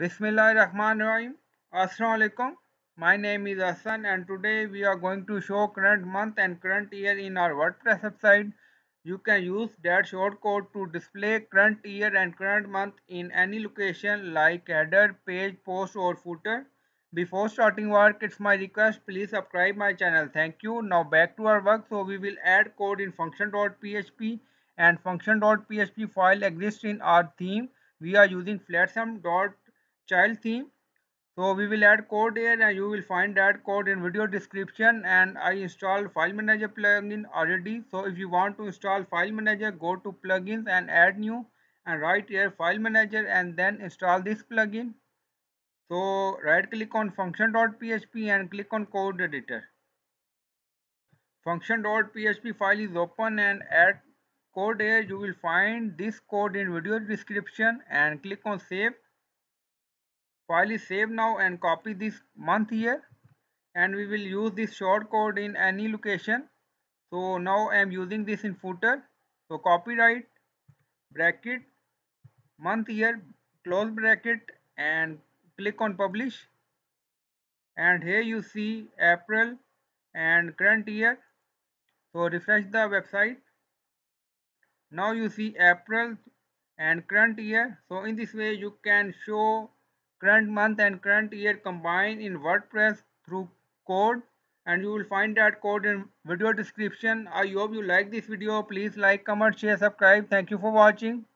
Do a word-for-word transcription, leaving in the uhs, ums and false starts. Bismillahirrahmanirrahim. Assalamu alaikum. My name is Hasan and today we are going to show current month and current year in our WordPress website. You can use that shortcode to display current year and current month in any location like header, page, post or footer. Before starting work, it's my request, please subscribe my channel. Thank you. Now back to our work. So we will add code in function dot P H P and function dot P H P file exists in our theme. We are using flatsam dot P H P child theme. So we will add code here and you will find that code in video description, and I installed file manager plugin already. So if you want to install file manager, go to plugins and add new and write here file manager and then install this plugin. So right click on function dot P H P and click on code editor. Function dot P H P file is open and add code here. You will find this code in video description and click on save. File is saved now and copy this month here, and we will use this short code in any location. So now I am using this in footer. So copyright bracket month year close bracket and click on publish, and here you see April and current year. So refresh the website. Now you see April and current year. So in this way you can show current month and current year combined in WordPress through code, and you will find that code in video description. I hope you like this video. Please like, comment, share, subscribe. Thank you for watching.